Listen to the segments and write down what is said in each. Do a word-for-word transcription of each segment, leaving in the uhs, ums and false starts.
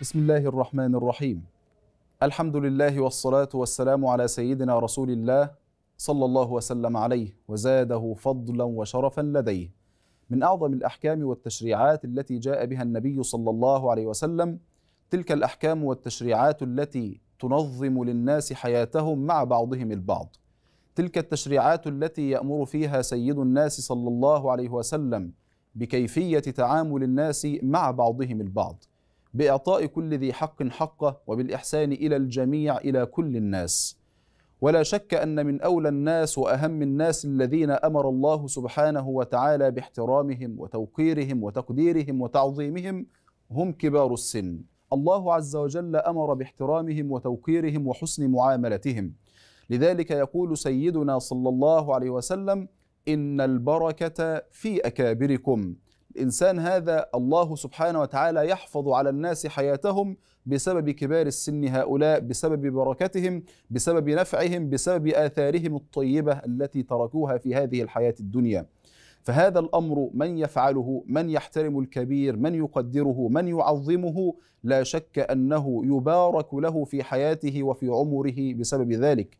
بسم الله الرحمن الرحيم. الحمد لله والصلاة والسلام على سيدنا رسول الله صلى الله وسلم عليه وزاده فضلا وشرفا لديه. من أعظم الأحكام والتشريعات التي جاء بها النبي صلى الله عليه وسلم تلك الأحكام والتشريعات التي تنظم للناس حياتهم مع بعضهم البعض، تلك التشريعات التي يأمر فيها سيد الناس صلى الله عليه وسلم بكيفية تعامل الناس مع بعضهم البعض، بإعطاء كل ذي حق حقه، وبالإحسان إلى الجميع، إلى كل الناس. ولا شك أن من أولى الناس وأهم الناس الذين أمر الله سبحانه وتعالى باحترامهم وتوقيرهم وتقديرهم وتعظيمهم هم كبار السن. الله عز وجل أمر باحترامهم وتوقيرهم وحسن معاملتهم، لذلك يقول سيدنا صلى الله عليه وسلم: إن البركة في أكابركم. الإنسان هذا الله سبحانه وتعالى يحفظ على الناس حياتهم بسبب كبار السن هؤلاء، بسبب بركتهم، بسبب نفعهم، بسبب آثارهم الطيبة التي تركوها في هذه الحياة الدنيا. فهذا الأمر من يفعله، من يحترم الكبير، من يقدره، من يعظمه، لا شك أنه يبارك له في حياته وفي عمره بسبب ذلك.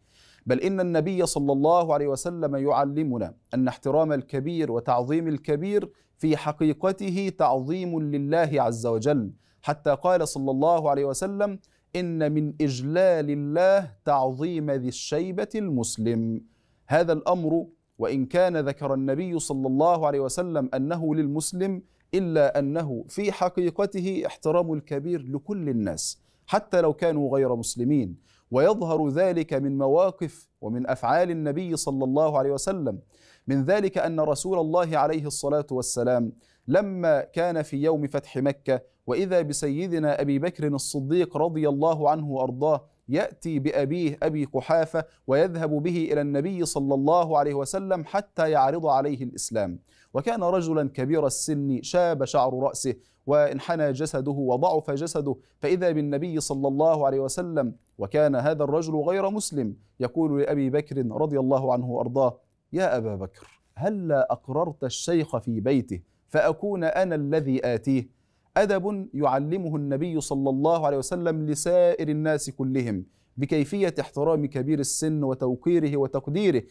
بل إن النبي صلى الله عليه وسلم يعلمنا أن احترام الكبير وتعظيم الكبير في حقيقته تعظيم لله عز وجل، حتى قال صلى الله عليه وسلم: إن من إجلال الله تعظيم ذي الشيبة المسلم. هذا الأمر وإن كان ذكر النبي صلى الله عليه وسلم أنه للمسلم، إلا أنه في حقيقته احترام الكبير لكل الناس حتى لو كانوا غير مسلمين، ويظهر ذلك من مواقف ومن أفعال النبي صلى الله عليه وسلم. من ذلك أن رسول الله عليه الصلاة والسلام لما كان في يوم فتح مكة وإذا بسيدنا أبي بكر الصديق رضي الله عنه وأرضاه يأتي بأبيه أبي قحافة ويذهب به إلى النبي صلى الله عليه وسلم حتى يعرض عليه الإسلام، وكان رجلا كبير السن شاب شعر رأسه وانحنى جسده وضعف جسده، فإذا بالنبي صلى الله عليه وسلم وكان هذا الرجل غير مسلم يقول لأبي بكر رضي الله عنه وأرضاه: يا أبا بكر، هلا أقررت الشيخ في بيته فأكون أنا الذي آتيه؟ أدب يعلمه النبي صلى الله عليه وسلم لسائر الناس كلهم بكيفية احترام كبير السن وتوقيره وتقديره.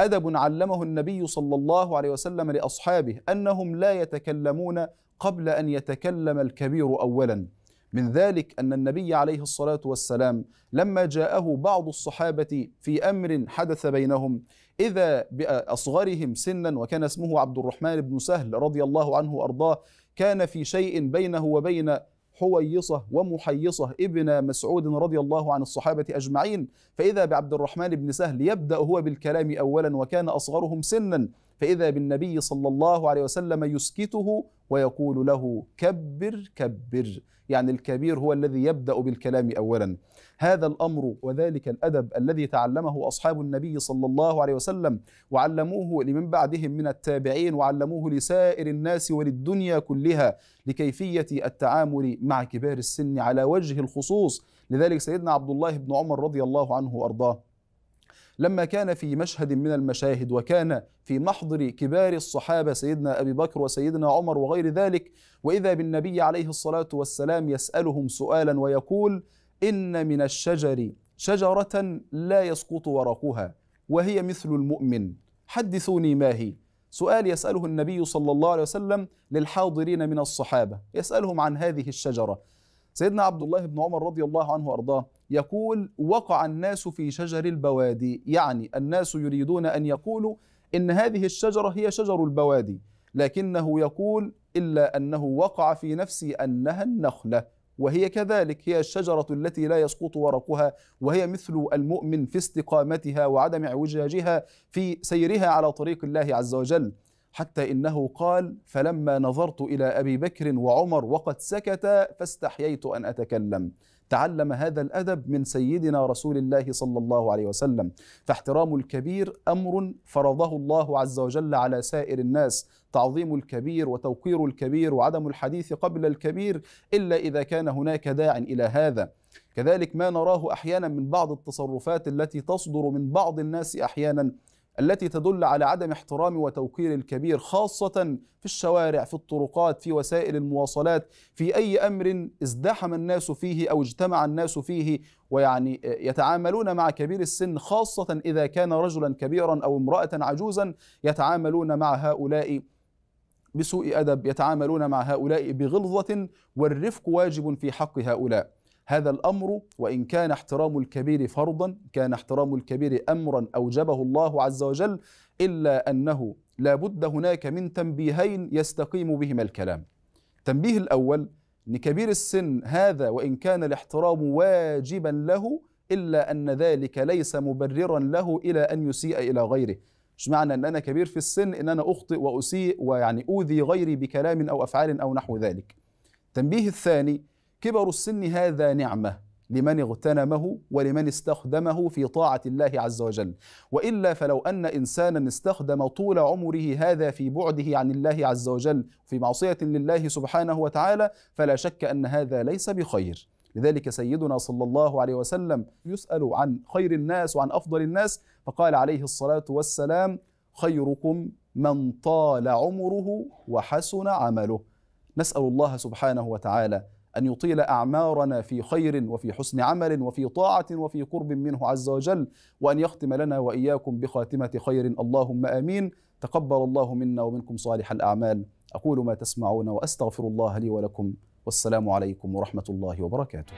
أدب علمه النبي صلى الله عليه وسلم لأصحابه أنهم لا يتكلمون قبل أن يتكلم الكبير أولا. من ذلك أن النبي عليه الصلاة والسلام لما جاءه بعض الصحابة في أمر حدث بينهم إذا بأصغرهم سنا، وكان اسمه عبد الرحمن بن سهل رضي الله عنه وأرضاه، كان في شيء بينه وبين حويصة ومحيصة ابن مسعود رضي الله عن الصحابة أجمعين، فإذا بعبد الرحمن بن سهل يبدأ هو بالكلام أولا وكان أصغرهم سنا، فإذا بالنبي صلى الله عليه وسلم يسكته ويقول له: كبر كبر، يعني الكبير هو الذي يبدأ بالكلام أولا. هذا الأمر وذلك الأدب الذي تعلمه أصحاب النبي صلى الله عليه وسلم وعلموه لمن بعدهم من التابعين وعلموه لسائر الناس وللدنيا كلها لكيفية التعامل مع كبار السن على وجه الخصوص. لذلك سيدنا عبد الله بن عمر رضي الله عنه وأرضاه لما كان في مشهد من المشاهد وكان في محضر كبار الصحابة سيدنا أبي بكر وسيدنا عمر وغير ذلك، وإذا بالنبي عليه الصلاة والسلام يسألهم سؤالا ويقول: إن من الشجر شجرة لا يسقط ورقها وهي مثل المؤمن، حدثوني ما هي. سؤال يسأله النبي صلى الله عليه وسلم للحاضرين من الصحابة، يسألهم عن هذه الشجرة. سيدنا عبد الله بن عمر رضي الله عنه وأرضاه يقول: وقع الناس في شجر البوادي، يعني الناس يريدون أن يقولوا إن هذه الشجرة هي شجر البوادي، لكنه يقول: إلا أنه وقع في نفسي أنها النخلة، وهي كذلك هي الشجرة التي لا يسقط ورقها وهي مثل المؤمن في استقامتها وعدم اعوجاجها في سيرها على طريق الله عز وجل. حتى إنه قال: فلما نظرت إلى أبي بكر وعمر وقد سكتا فاستحييت أن أتكلم. تعلم هذا الأدب من سيدنا رسول الله صلى الله عليه وسلم. فاحترام الكبير أمر فرضه الله عز وجل على سائر الناس، تعظيم الكبير وتوقير الكبير وعدم الحديث قبل الكبير إلا إذا كان هناك داع إلى هذا. كذلك ما نراه أحيانا من بعض التصرفات التي تصدر من بعض الناس أحيانا التي تدل على عدم احترام وتوقير الكبير، خاصة في الشوارع، في الطرقات، في وسائل المواصلات، في أي أمر ازدحم الناس فيه أو اجتمع الناس فيه، ويعني يتعاملون مع كبير السن، خاصة إذا كان رجلا كبيرا أو امرأة عجوزا يتعاملون مع هؤلاء بسوء أدب، يتعاملون مع هؤلاء بغلظة، والرفق واجب في حق هؤلاء. هذا الأمر وإن كان احترام الكبير فرضا، كان احترام الكبير أمرا أوجبه الله عز وجل، إلا أنه لا بد هناك من تنبيهين يستقيم بهما الكلام. التنبيه الأول أن كبير السن هذا وإن كان الاحترام واجبا له، إلا أن ذلك ليس مبررا له إلى أن يسيء إلى غيره. مش معنى أن أنا كبير في السن أن أنا أخطئ وأسيء ويعني أوذي غيري بكلام أو أفعال أو نحو ذلك. التنبيه الثاني، كبر السن هذا نعمة لمن اغتنمه ولمن استخدمه في طاعة الله عز وجل، وإلا فلو أن إنسانا استخدم طول عمره هذا في بعده عن الله عز وجل في معصية لله سبحانه وتعالى، فلا شك أن هذا ليس بخير. لذلك سيدنا صلى الله عليه وسلم يسأل عن خير الناس وعن أفضل الناس، فقال عليه الصلاة والسلام: خيركم من طال عمره وحسن عمله. نسأل الله سبحانه وتعالى أن يطيل أعمارنا في خير وفي حسن عمل وفي طاعة وفي قرب منه عز وجل، وأن يختم لنا وإياكم بخاتمة خير، اللهم آمين. تقبل الله منا ومنكم صالح الأعمال. أقول ما تسمعون وأستغفر الله لي ولكم، والسلام عليكم ورحمة الله وبركاته.